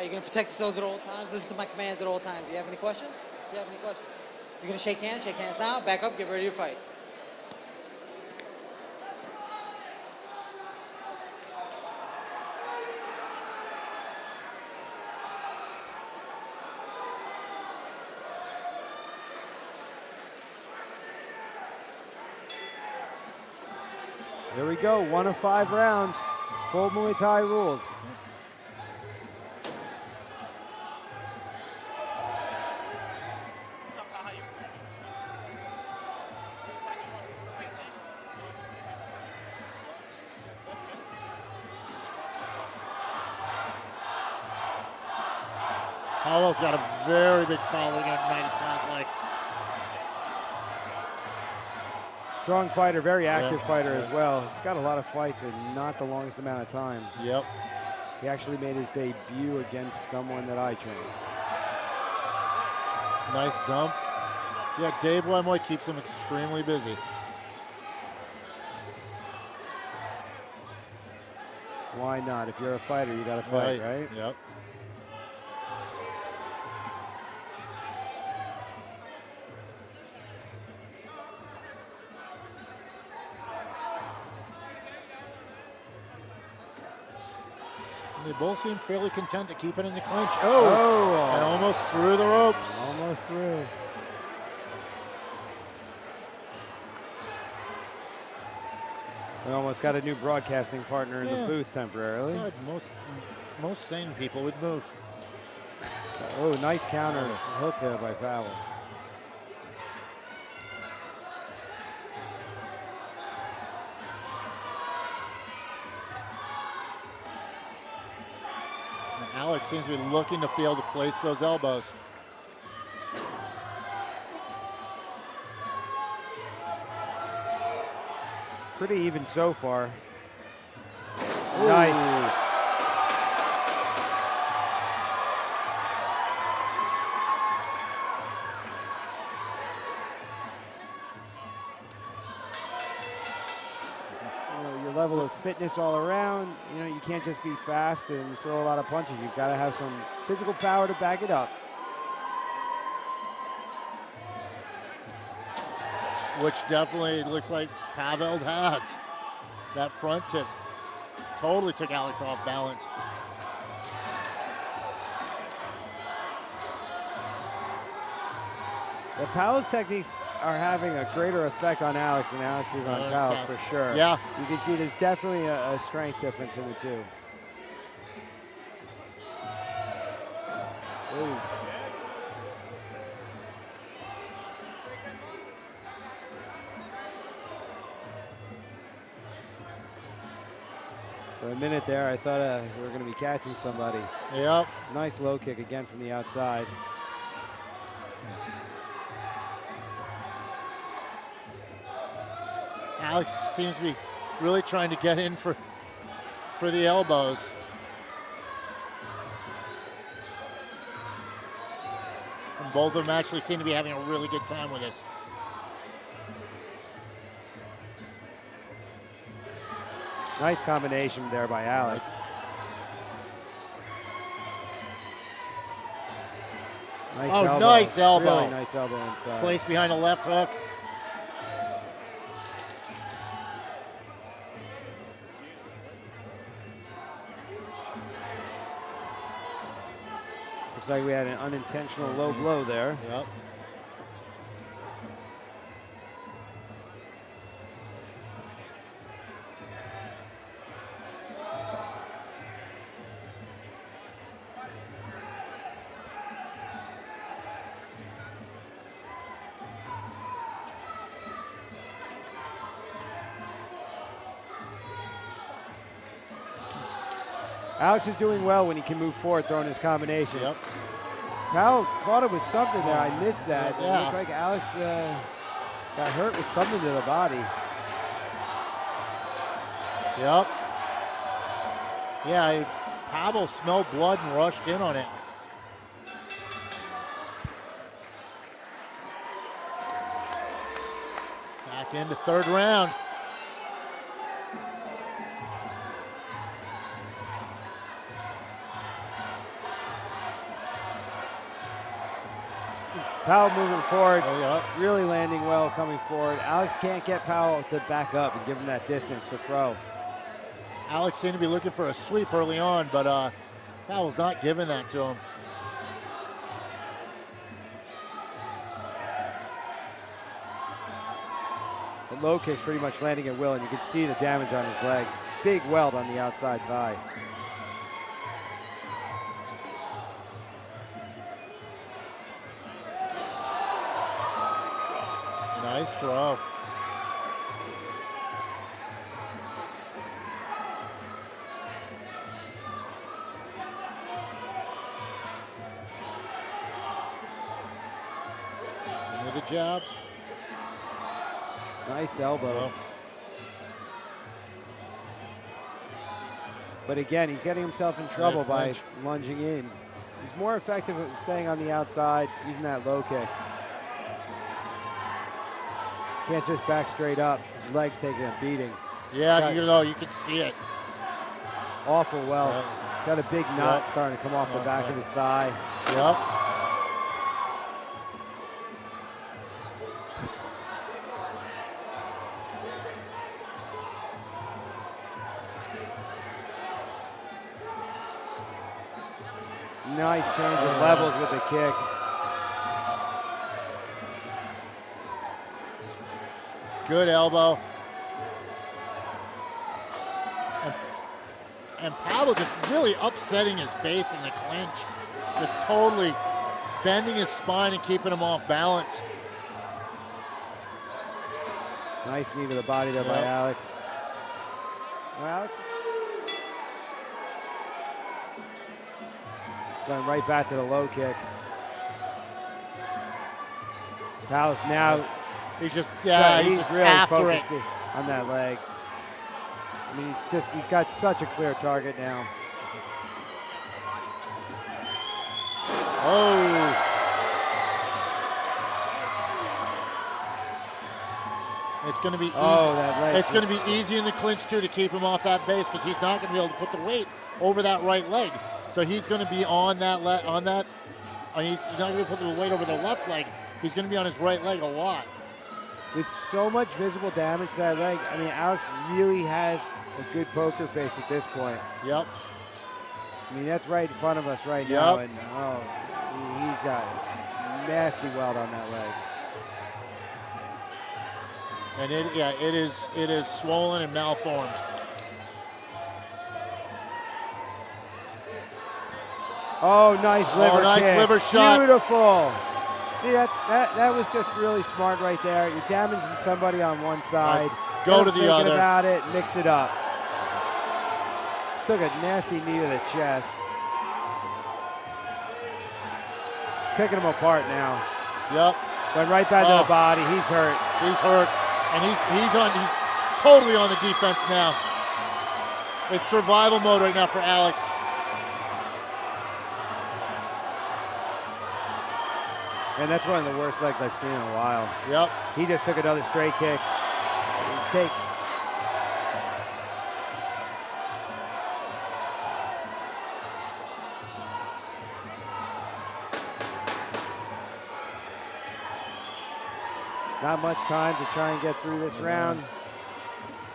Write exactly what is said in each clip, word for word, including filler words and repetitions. right, you're going to protect yourselves at all times. Listen to my commands at all times. Do you have any questions? Do you have any questions? You're going to shake hands. Shake hands now. Back up. Get ready to fight. Here we go, one of five rounds, full Muay Thai rules. Pawel's got a very big following at night, it sounds like. Strong fighter, very active yep. fighter as well. He's got a lot of fights and not the longest amount of time. Yep. He actually made his debut against someone that I trained. Nice dump. Yeah, Dave Lemoy keeps him extremely busy. Why not? If you're a fighter, you gotta fight, right? right? Yep. They both seem fairly content to keep it in the clinch. Oh, oh. And almost through the ropes. Almost through. We almost got a new broadcasting partner in yeah. the booth temporarily. That's right. Most, most sane people would move. Oh, nice counter hook there by Pawel. Alex seems to be looking to be able to place those elbows. Pretty even so far. Ooh. Nice. Level of fitness all around. You know, you can't just be fast and throw a lot of punches. You've got to have some physical power to back it up. Which definitely looks like Pawel has. That front tip totally took Alex off balance. The Pawel's techniques are having a greater effect on Alex than Alex is on Pawel okay. for sure. Yeah. You can see there's definitely a, a strength difference in the two. Ooh. For a minute there, I thought uh, we were going to be catching somebody. Yep. Nice low kick again from the outside. Alex seems to be really trying to get in for, for the elbows. And both of them actually seem to be having a really good time with this. Nice combination there by Alex. Nice oh, elbow. nice elbow. Really nice elbow inside. Placed behind a left hook. Looks like we had an unintentional low blow there. Yep. Alex is doing well when he can move forward throwing his combination. Yep. Pawel caught it with something there. I missed that. Yeah. It looked like Alex uh, got hurt with something to the body. Yep. Yeah, Pawel smelled blood and rushed in on it. Back into third round. Powell moving forward, oh, yeah. really landing well coming forward. Alex can't get Powell to back up and give him that distance to throw. Alex seemed to be looking for a sweep early on, but uh, Powell's not giving that to him. The low kick's pretty much landing at will, and you can see the damage on his leg. Big welt on the outside thigh. Nice throw. Another jab. Nice elbow. But again, he's getting himself in trouble by lunging in. He's more effective at staying on the outside, using that low kick. Can't just back straight up. His leg's taking a beating. Yeah, got, you know, you can see it. Awful well. Yeah. He's got a big knot yeah. starting to come off yeah. the back yeah. of his thigh. Yep. Yeah. Nice change of yeah. levels with the kick. Good elbow. And, and Powell just really upsetting his base in the clinch. Just totally bending his spine and keeping him off balance. Nice knee to the body there yep. by Alex. Alex? Going right back to the low kick. Powell's now... He's just, yeah, so he's, he's just really after it. On that leg. I mean, he's just, he's got such a clear target now. Oh. It's going to be easy. Oh, that leg. It's going to be easy in the clinch, too, to keep him off that base because he's not going to be able to put the weight over that right leg. So he's going to be on that, le on that. I mean, he's not going to put the weight over the left leg. He's going to be on his right leg a lot. With so much visible damage to that leg, I mean, Alex really has a good poker face at this point. Yep. I mean, that's right in front of us right yep. now, and oh, he's got a nasty welt on that leg. And it, yeah, it is, it is swollen and malformed. Oh, nice liver oh, nice kick. liver shot. Beautiful. See, that's, that, that was just really smart right there. You're damaging somebody on one side. Right. Go to the other. about it, mix it up. Still got nasty knee to the chest. Picking him apart now. Yep. But right back oh. to the body, he's hurt. He's hurt, and he's, he's, on, he's totally on the defense now. It's survival mode right now for Alex. And that's one of the worst legs I've seen in a while. Yep. He just took another straight kick. Take. Not much time to try and get through this mm-hmm. round.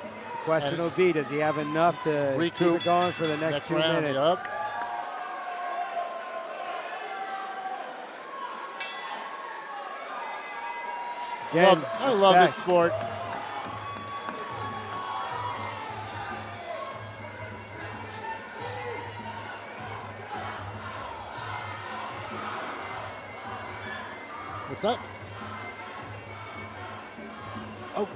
The question and will be, does he have enough to recoup. keep it going for the next, next two round, minutes? Yep. Again, love, I respect. love this sport. What's up? Oh.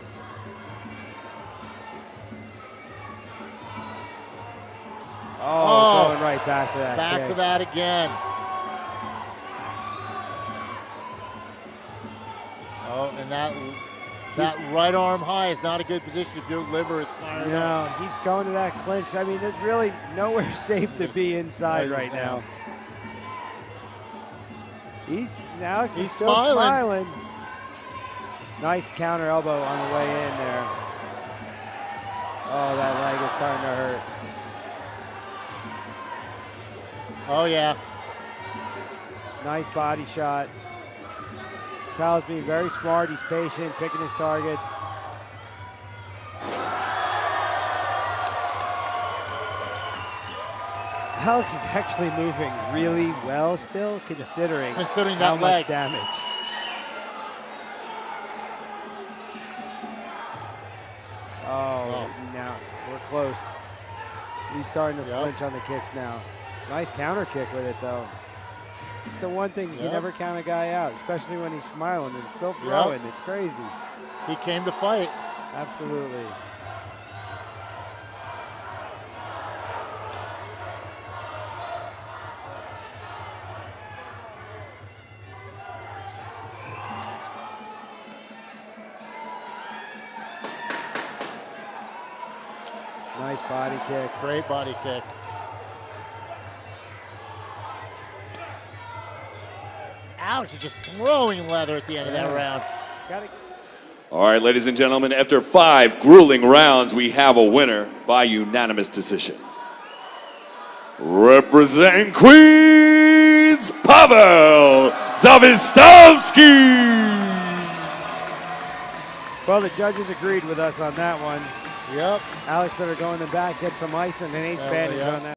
Oh, oh going right back to that. Back kick. to that again. And that, that right arm high is not a good position if your liver is firing No, up. He's going to that clinch. I mean, there's really nowhere safe to be inside right, right now. He's, Alex he's is still smiling. smiling. Nice counter elbow on the way in there. Oh, that leg is starting to hurt. Oh, yeah. Nice body shot. Kyle's being very smart. He's patient, picking his targets. Alex is actually moving really well still, considering, considering how that much leg. damage. Oh, oh, now we're close. He's starting to yep. flinch on the kicks now. Nice counter kick with it, though. It's the one thing, yep. you never count a guy out, especially when he's smiling and still throwing. Yep. It's crazy. He came to fight. Absolutely. Nice body kick. Great body kick. Alex is just throwing leather at the end yeah. of that round. Got it. All right, ladies and gentlemen, after five grueling rounds, we have a winner by unanimous decision. Representing Queens, Pawel Zawistowski. Well, the judges agreed with us on that one. Yep. Alex better go in the back, get some ice, and an ace bandage on that.